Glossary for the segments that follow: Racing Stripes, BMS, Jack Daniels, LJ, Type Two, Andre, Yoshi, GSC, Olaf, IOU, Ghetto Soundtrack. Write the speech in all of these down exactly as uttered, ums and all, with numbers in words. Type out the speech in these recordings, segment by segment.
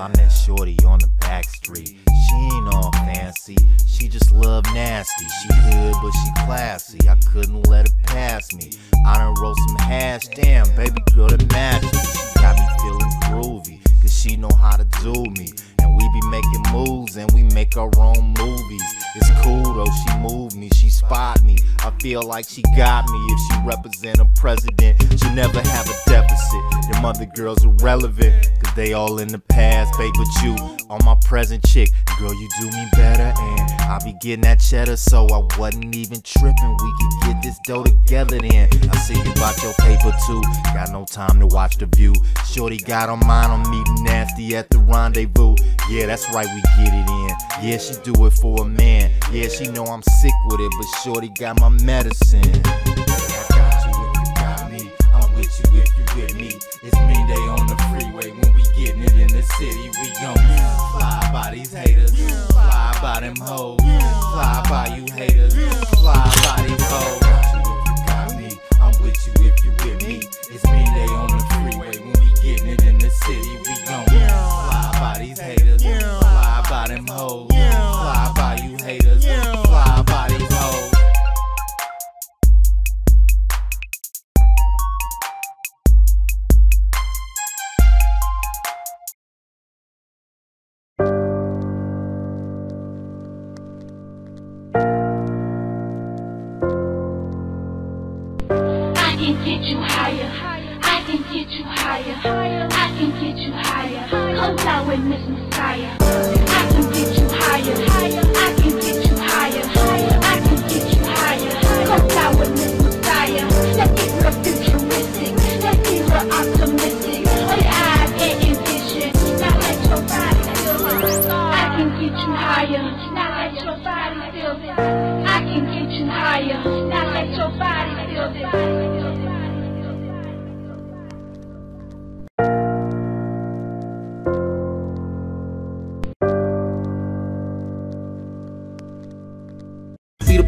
I'm that shorty on the back street. She ain't all fancy, she just love nasty. She hood, but she classy. I couldn't let her pass me. I done rolled some hash, damn, baby girl, that matches. She got me feeling groovy, cause she know how to do me. And we be making moves, and we make our own movies. It's cool though, she moved me, she spot me. I feel like she got me. If she represent a president, she'll never have a deficit. Them other girls are relevant, cause they all in the past, babe, but you on my present chick. Girl, you do me better, and I be getting that cheddar, so I wasn't even tripping. We could get this dough together then. I see you about your paper too, got no time to watch the view. Shorty got on mine, I'm meeting nasty at the rendezvous. Yeah, that's right, we get it in. Yeah, she do it for a man. Yeah, she know I'm sick with it, but shorty got my medicine. Yeah, I got you if you got me. I'm with you if you with me. It's me day on the freeway. When we getting it in the city, we gon' fly by these haters, fly by them hoes, fly by you haters, fly by these hoes. I got you if you got me. I'm with you if you with me. It's me day on the freeway. When we getting it in the city, we gon' fly by these haters, fly by them hoes, fly by you haters, fly by these hoes.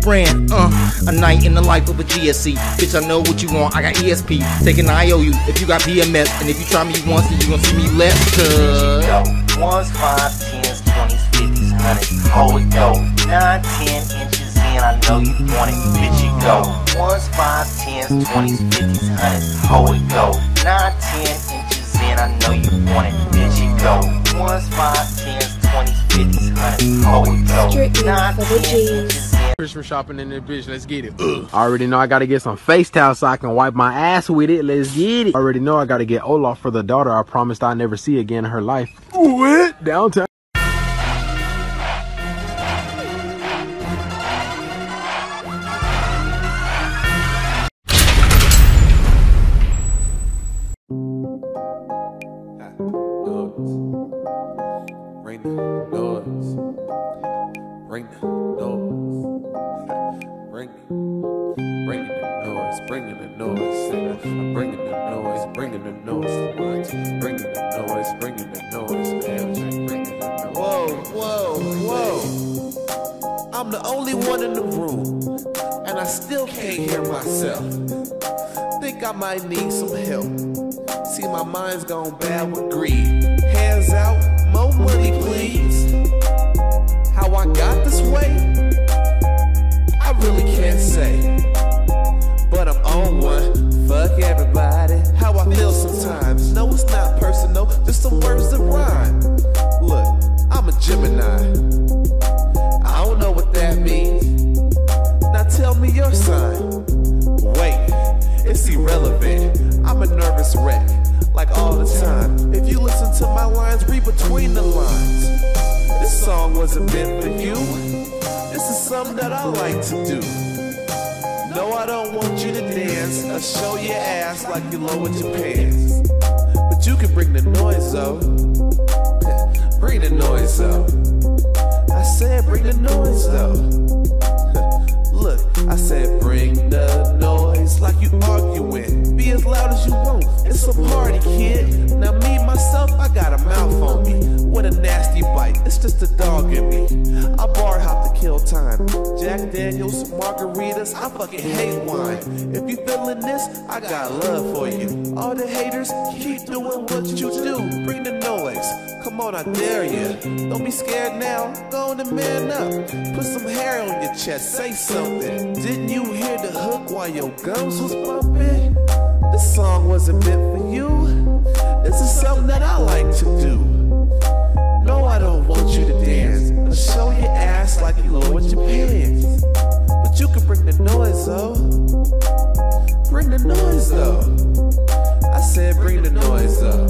Brand, uh, a night in the life of a G S C. Bitch, I know what you want, I got E S P. Take an I O U if you got B M S. And if you try me once, then you gon' see me less. Cause yo, ones, fives, tens, twenties, fifties, hundreds. Oh, it go, nine, ten inches in, I know you want it. Bitch, you go, ones, fives, tens, twenties, fifties, hundreds. Oh, it go, nine, ten inches in, I know you want it. Bitch, you go, ones, fives, tens, twenties, fifties, hundreds. Oh, it go, strictly nine, for the G's. Christmas shopping in this bitch, let's get it. Ugh. I already know I gotta get some face towel so I can wipe my ass with it, let's get it. I already know I gotta get Olaf for the daughter I promised I'd never see again in her life. What? Downtown. Might need some help. See, my mind's gone bad with greed. Hands out, more money please. How I got this way, I really can't say. But I'm on one. Fuck everybody. How I feel sometimes. No, it's not personal, just some words that rhyme. Look, I'm a Gemini. I don't know what that means. Now tell me your sign. Wait. It's irrelevant, I'm a nervous wreck, like all the time. If you listen to my lines, read between the lines. This song wasn't meant for you. This is something that I like to do. No, I don't want you to dance or show your ass like you lowered your pants. But you can bring the noise up. Bring the noise up. I said bring the noise up. Look, I said bring the noise. Like you arguing, be as loud as you want. It's a party, kid. Now me, myself, I got a mouth on me. What a nasty bite. It's just the dog in me. I bar hop to kill time. Jack Daniels, margaritas, I fucking hate wine. If you feeling this, I got love for you. All the haters, keep doing what you do. Bring the noise, come on, I dare you. Don't be scared now, go on and man up. Put some hair on your chest, say something. Didn't you hear the hook while your gums was bumping? This song wasn't meant for you. This is something that I like to do. No, I don't want you to dance, I'll show your ass like you lowered your pants. But you can bring the noise though. Bring the noise though. I said bring the noise though.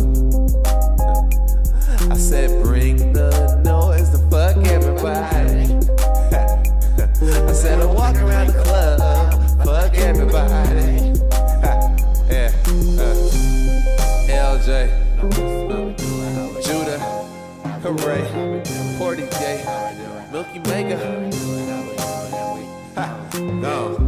I said bring the noise to fuck everybody. I said I walk around the club, fuck everybody. Yeah, uh, L J. Hooray, forty J, Milky Mega. Ha, no.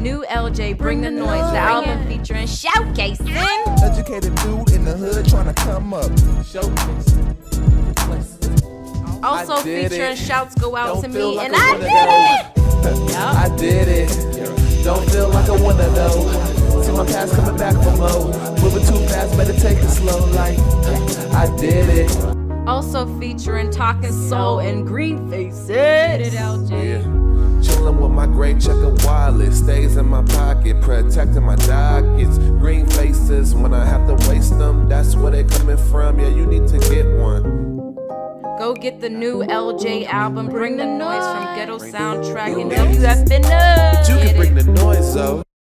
New L J, bring the noise. The album featuring showcasing. Educated dude in the hood trying to come up. Showcasing. Also featuring shouts go out to me, and I did it. I did it. Don't feel like I wanna know. See my past coming back for more. Moving too fast, better take it slow. Like I did it. Also featuring Talking Soul and Green Faces. Did it, L J. Chillin' with my great checkered wallet, stays in my pocket, protecting my dockets. Green faces, when I have to waste them, that's where they coming from, yeah, you need to get one. Go get the new L J album, Bring the Noise from Ghetto Soundtrack, and if you have been up, you can bring the noise though.